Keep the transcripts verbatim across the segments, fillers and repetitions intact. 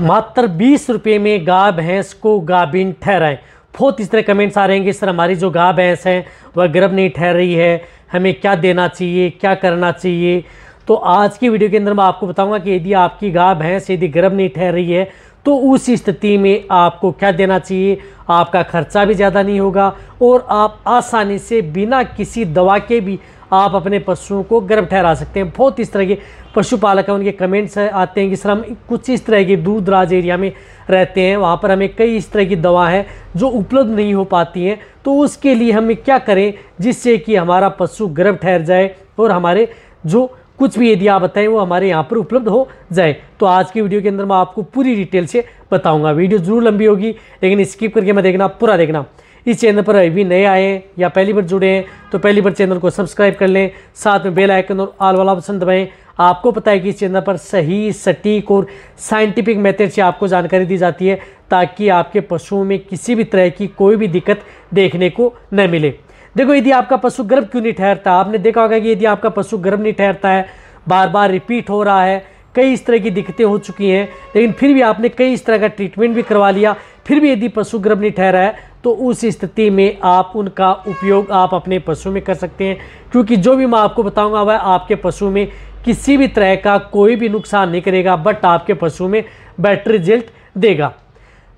मात्र बीस रुपये में गाय भैंस को गाभिन ठहराएं। बहुत इस तरह कमेंट्स आ रहे हैं कि सर हमारी जो गाय भैंस है वह गर्भ नहीं ठहर रही है, हमें क्या देना चाहिए, क्या करना चाहिए। तो आज की वीडियो के अंदर मैं आपको बताऊंगा कि यदि आपकी गाय भैंस यदि गर्भ नहीं ठहर रही है तो उस स्थिति में आपको क्या देना चाहिए। आपका खर्चा भी ज़्यादा नहीं होगा और आप आसानी से बिना किसी दवा के भी आप अपने पशुओं को गर्भ ठहरा सकते हैं। बहुत इस तरह के पशुपालक हैं, उनके कमेंट्स आते हैं कि सर हम कुछ इस तरह के दूर दराज एरिया में रहते हैं, वहाँ पर हमें कई इस तरह की दवा है जो उपलब्ध नहीं हो पाती हैं, तो उसके लिए हमें क्या करें जिससे कि हमारा पशु गर्भ ठहर जाए और हमारे जो कुछ भी यदि आप बताएं वो हमारे यहाँ पर उपलब्ध हो जाए। तो आज की वीडियो के अंदर मैं आपको पूरी डिटेल से बताऊंगा। वीडियो जरूर लंबी होगी लेकिन स्किप करके मैं देखना पूरा देखना। इस चैनल पर अभी नए आए हैं या पहली बार जुड़े हैं तो पहली बार चैनल को सब्सक्राइब कर लें, साथ में बेल आइकन और ऑल वाला ऑप्शन दबाएँ। आपको पता है कि इस चैनल पर सही सटीक और साइंटिफिक मेथड से आपको जानकारी दी जाती है ताकि आपके पशुओं में किसी भी तरह की कोई भी दिक्कत देखने को न मिले। देखो, यदि आपका पशु गर्भ क्यों नहीं ठहरता, आपने देखा होगा कि यदि आपका पशु गर्भ नहीं ठहरता है, बार बार रिपीट हो रहा है, कई इस तरह की दिक्कतें हो चुकी हैं, लेकिन फिर भी आपने कई इस तरह का ट्रीटमेंट भी करवा लिया, फिर भी यदि पशु गर्भ नहीं ठहरा है तो उस स्थिति में आप उनका उपयोग आप अपने पशु में कर सकते हैं, क्योंकि जो भी मैं आपको बताऊँगा वह आपके पशु में किसी भी तरह का कोई भी नुकसान नहीं करेगा बट आपके पशु में बेटर रिजल्ट देगा।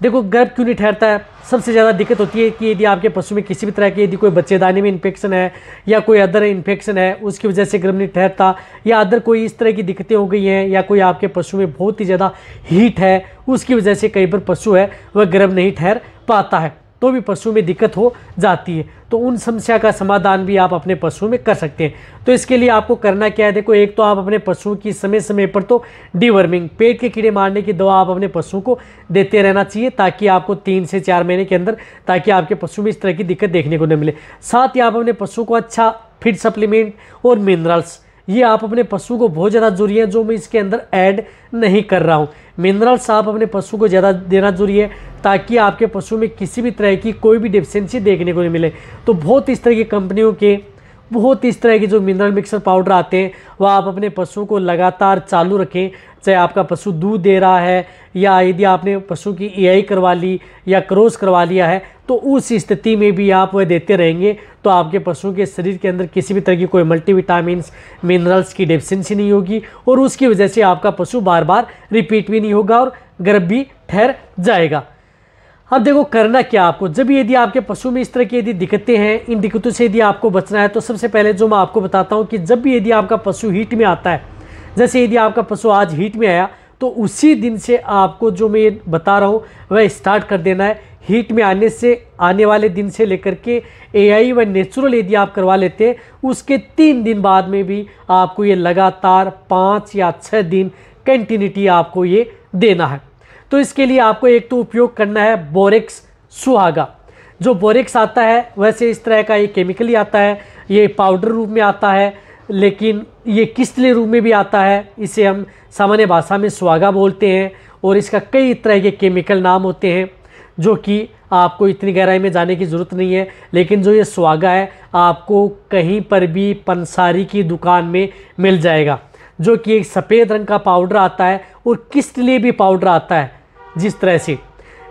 देखो, गर्भ क्यों नहीं ठहरता है, सबसे ज़्यादा दिक्कत होती है कि यदि आपके पशु में किसी भी तरह की यदि कोई बच्चेदानी में इन्फेक्शन है या कोई अदर इन्फेक्शन है उसकी वजह से गर्भ नहीं ठहरता, या अदर कोई इस तरह की दिक्कतें हो गई हैं, या कोई आपके पशु में बहुत ही ज़्यादा हीट है उसकी वजह से कई बार पशु है वह गर्भ नहीं ठहर पाता है तो भी पशु में दिक्कत हो जाती है। तो उन समस्या का समाधान भी आप अपने पशु में कर सकते हैं। तो इसके लिए आपको करना क्या है, देखो, एक तो आप अपने पशु की समय समय पर तो डीवर्मिंग, पेट के कीड़े मारने की दवा आप अपने पशु को देते रहना चाहिए ताकि आपको तीन से चार महीने के अंदर, ताकि आपके पशु में इस तरह की दिक्कत देखने को न मिले। साथ ही आप अपने पशु को अच्छा फीड सप्लीमेंट और मिनरल्स, ये आप अपने पशु को बहुत ज़्यादा जरूरी है जो मैं इसके अंदर ऐड नहीं कर रहा हूँ। मिनरल्स आप अपने पशु को ज़्यादा देना जरूरी है ताकि आपके पशु में किसी भी तरह की कोई भी डिफिशेंसी देखने को नहीं मिले। तो बहुत इस तरह की कंपनियों के बहुत इस तरह के जो मिनरल मिक्सर पाउडर आते हैं वह आप अपने पशु को लगातार चालू रखें, चाहे आपका पशु दूध दे रहा है या यदि आपने पशु की एआई करवा ली या क्रॉस करवा लिया है तो उस स्थिति में भी आप वह देते रहेंगे तो आपके पशु के शरीर के अंदर किसी भी तरह की कोई मल्टीविटामिन्स, मिनरल्स की डेफिशिएंसी नहीं होगी और उसकी वजह से आपका पशु बार बार रिपीट भी नहीं होगा और गर्भ भी ठहर जाएगा। अब देखो, करना क्या आपको, जब यदि आपके पशु में इस तरह की यदि दिक्कतें हैं, इन दिक्कतों से यदि आपको बचना है तो सबसे पहले जो मैं आपको बताता हूँ कि जब भी यदि आपका पशु हीट में आता है, जैसे यदि आपका पशु आज हीट में आया तो उसी दिन से आपको जो मैं बता रहा हूँ वह स्टार्ट कर देना है। हीट में आने से आने वाले दिन से लेकर के एआई व नेचुरल यदि आप करवा लेते हैं उसके तीन दिन बाद में भी आपको ये लगातार पाँच या छः दिन कंटिन्यूटी आपको ये देना है। तो इसके लिए आपको एक तो उपयोग करना है बोरेक्स सुहागा। जो बोरेक्स आता है वैसे इस तरह का ये केमिकली आता है, ये पाउडर रूप में आता है लेकिन ये किस्ले रूप में भी आता है, इसे हम सामान्य भाषा में सुहागा बोलते हैं और इसका कई तरह के केमिकल नाम होते हैं जो कि आपको इतनी गहराई में जाने की ज़रूरत नहीं है। लेकिन जो ये सुहागा है आपको कहीं पर भी पंसारी की दुकान में मिल जाएगा, जो कि एक सफ़ेद रंग का पाउडर आता है और किस्ले भी पाउडर आता है, जिस तरह से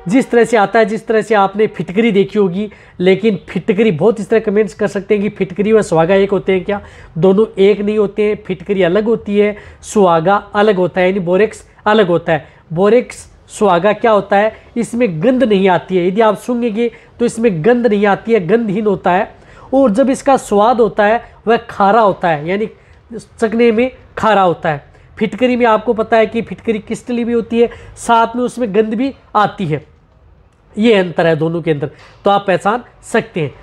जिस तरह से आता है जिस तरह से आपने फिटकरी देखी होगी। लेकिन फिटकरी, बहुत इस तरह कमेंट्स कर सकते हैं कि फिटकरी व सुहागा एक होते हैं क्या, दोनों एक नहीं होते हैं। फिटकरी अलग होती है, सुहागा अलग होता है, यानी बोरेक्स अलग होता है। बोरेक्स सुहागा क्या होता है, इसमें गंध नहीं आती है, यदि आप सूंघेंगे तो इसमें गंध नहीं आती है, गंधहीन होता है और जब इसका स्वाद होता है वह खारा होता है, यानी चखने में खारा होता है। फिटकरी में आपको पता है कि फिटकरी किस्टली भी होती है, साथ में उसमें गंध भी आती है, ये अंतर है दोनों के अंदर, तो आप पहचान सकते हैं।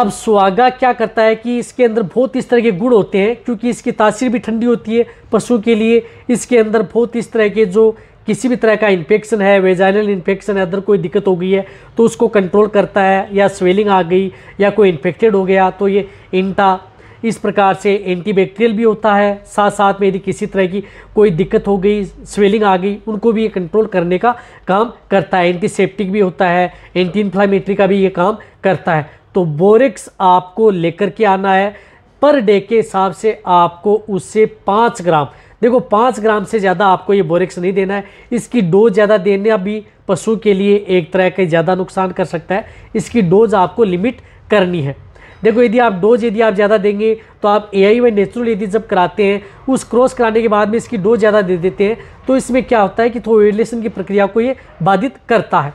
अब सुहागा क्या करता है कि इसके अंदर बहुत इस तरह के गुण होते हैं क्योंकि इसकी तासीर भी ठंडी होती है पशु के लिए। इसके अंदर बहुत इस तरह के जो किसी भी तरह का इन्फेक्शन है, वेजाइनल इन्फेक्शन है, अदर कोई दिक्कत हो गई है तो उसको कंट्रोल करता है, या स्वेलिंग आ गई या कोई इन्फेक्टेड हो गया तो ये इंटा, इस प्रकार से एंटीबैक्टीरियल भी होता है। साथ साथ में यदि किसी तरह की कोई दिक्कत हो गई, स्वेलिंग आ गई, उनको भी ये कंट्रोल करने का काम करता है। एंटीसेप्टिक भी होता है, एंटी इन्फ्लामेटरी का भी ये काम करता है। तो बोरेक्स आपको लेकर के आना है, पर डे के हिसाब से आपको उससे पाँच ग्राम, देखो पाँच ग्राम से ज़्यादा आपको ये बोरेक्स नहीं देना है। इसकी डोज ज़्यादा देने अभी पशु के लिए एक तरह का ज़्यादा नुकसान कर सकता है। इसकी डोज आपको लिमिट करनी है। देखो यदि आप डोज यदि आप ज़्यादा देंगे तो आप एआई में नेचुरल यदि जब कराते हैं उस क्रॉस कराने के बाद में इसकी डोज ज़्यादा दे देते हैं तो इसमें क्या होता है कि थोवेलेशन की प्रक्रिया को ये बाधित करता है।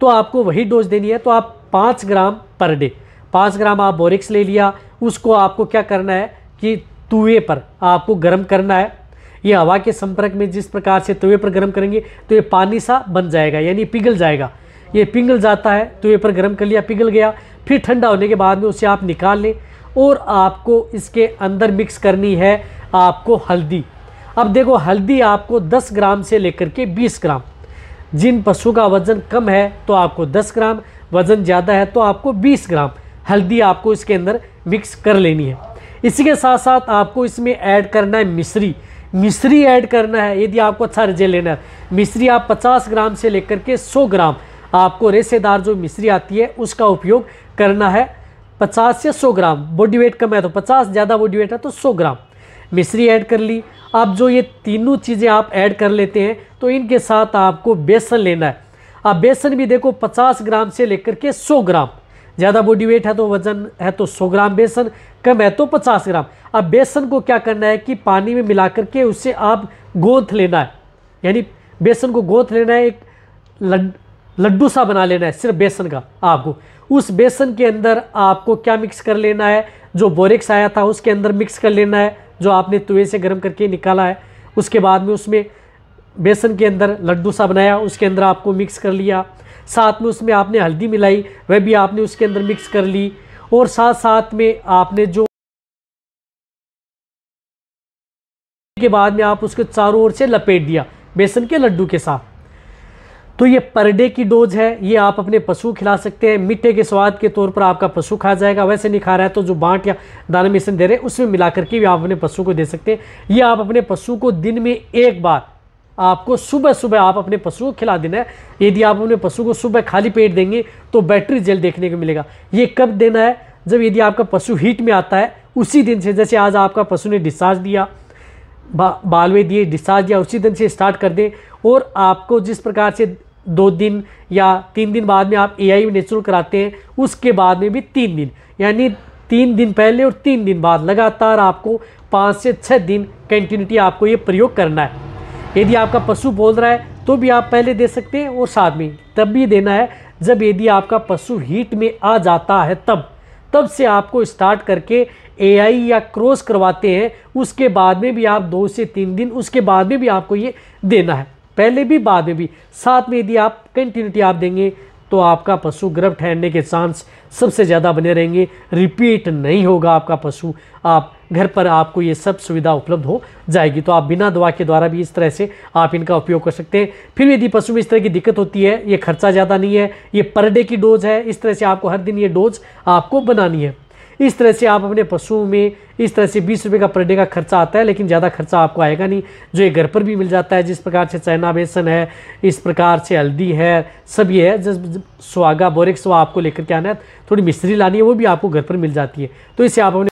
तो आपको वही डोज देनी है। तो आप पाँच ग्राम पर डे पाँच ग्राम आप बोरेक्स ले लिया, उसको आपको क्या करना है कि तुवे पर आपको गर्म करना है। ये हवा के संपर्क में जिस प्रकार से तुवे पर गर्म करेंगे तो ये पानी सा बन जाएगा यानी पिघल जाएगा। ये पिघल जाता है, तुवे पर गर्म कर लिया, पिघल गया, फिर ठंडा होने के बाद में उसे आप निकाल लें और आपको इसके अंदर मिक्स करनी है आपको हल्दी। अब देखो हल्दी आपको दस ग्राम से लेकर के बीस ग्राम, जिन पशु का वज़न कम है तो आपको दस ग्राम, वज़न ज़्यादा है तो आपको बीस ग्राम हल्दी आपको इसके अंदर मिक्स कर लेनी है। इसी के साथ साथ आपको इसमें ऐड करना है मिश्री। मिश्री ऐड करना है यदि आपको अच्छा रिजल्ट लेना है। मिश्री आप पचास ग्राम से लेकर के सौ ग्राम आपको रेशेदार जो मिश्री आती है उसका उपयोग करना है। पचास से सौ ग्राम, बॉडी वेट कम है तो पचास, ज़्यादा बॉडी वेट है तो सौ ग्राम मिश्री ऐड कर ली। अब जो ये तीनों चीज़ें आप ऐड कर लेते हैं तो इनके साथ आपको बेसन लेना है। अब बेसन भी देखो पचास ग्राम से लेकर के सौ ग्राम, ज़्यादा बॉडी वेट है तो वज़न है तो सौ ग्राम बेसन, कम है तो पचास ग्राम। अब बेसन को क्या करना है कि पानी में मिला करके उससे आप गोंथ लेना है, यानी बेसन को गोंथ लेना है, एक लड लड्डू सा बना लेना है सिर्फ बेसन का। आपको उस बेसन के अंदर आपको क्या मिक्स कर लेना है, जो बोरेक्स आया था उसके अंदर मिक्स कर लेना है, जो आपने तुवे से गर्म करके निकाला है। उसके बाद में उसमें बेसन के अंदर लड्डू सा बनाया, उसके अंदर आपको मिक्स कर लिया। साथ में उसमें आपने हल्दी मिलाई, वह भी आपने उसके अंदर मिक्स कर ली। और साथ साथ में आपने जो के बाद में आप उसके चारों ओर से लपेट दिया बेसन के लड्डू के साथ। तो ये पर डे की डोज है, ये आप अपने पशु खिला सकते हैं। मिट्टे के स्वाद के तौर पर आपका पशु खा जाएगा। वैसे नहीं खा रहा है तो जो बांट या दाना मिश्रण दे रहे हैं उसमें मिला करके भी आप अपने पशु को दे सकते हैं। ये आप अपने पशु को दिन में एक बार आपको सुबह सुबह आप अपने पशु को खिला देना है। यदि आप अपने पशु को सुबह खाली पेट देंगे तो बैटरी जल्द देखने को मिलेगा। ये कब देना है, जब यदि आपका पशु हीट में आता है उसी दिन से, जैसे आज आपका पशु ने डिस्चार्ज दिया, बा, बालवे दिए, डिस्चार्ज दिया, उसी दिन से स्टार्ट कर दें। और आपको जिस प्रकार से दो दिन या तीन दिन बाद में आप एआई में नेचुरल कराते हैं उसके बाद में भी तीन दिन यानी तीन दिन पहले और तीन दिन बाद लगातार आपको पाँच से छः दिन कंटिन्यूटी आपको ये प्रयोग करना है। यदि आपका पशु बोल रहा है तो भी आप पहले दे सकते हैं और साथ में तब भी देना है जब यदि आपका पशु हीट में आ जाता है। तब तब से आपको स्टार्ट करके एआई या क्रॉस करवाते हैं। उसके बाद में भी आप दो से तीन दिन उसके बाद में भी आपको ये देना है, पहले भी बाद में भी। साथ में यदि आप कंटिन्यूटी आप देंगे तो आपका पशु गर्भ ठहरने के चांस सबसे ज़्यादा बने रहेंगे, रिपीट नहीं होगा आपका पशु। आप घर पर आपको ये सब सुविधा उपलब्ध हो जाएगी। तो आप बिना दवा के द्वारा भी इस तरह से आप इनका उपयोग कर सकते हैं। फिर यदि पशु में इस तरह की दिक्कत होती है, ये खर्चा ज़्यादा नहीं है, ये पर डे की डोज है। इस तरह से आपको हर दिन ये डोज आपको बनानी है। इस तरह से आप अपने पशुओं में इस तरह से बीस रुपये का पर डे का खर्चा आता है, लेकिन ज़्यादा खर्चा आपको आएगा नहीं। जो ये घर पर भी मिल जाता है, जिस प्रकार से चाइना बेसन है, इस प्रकार से हल्दी है, सब ये है। जब सुहागा बोरेक्स वो आपको लेकर के आना है, थोड़ी मिश्री लानी है, वो भी आपको घर पर मिल जाती है। तो इससे आप अपने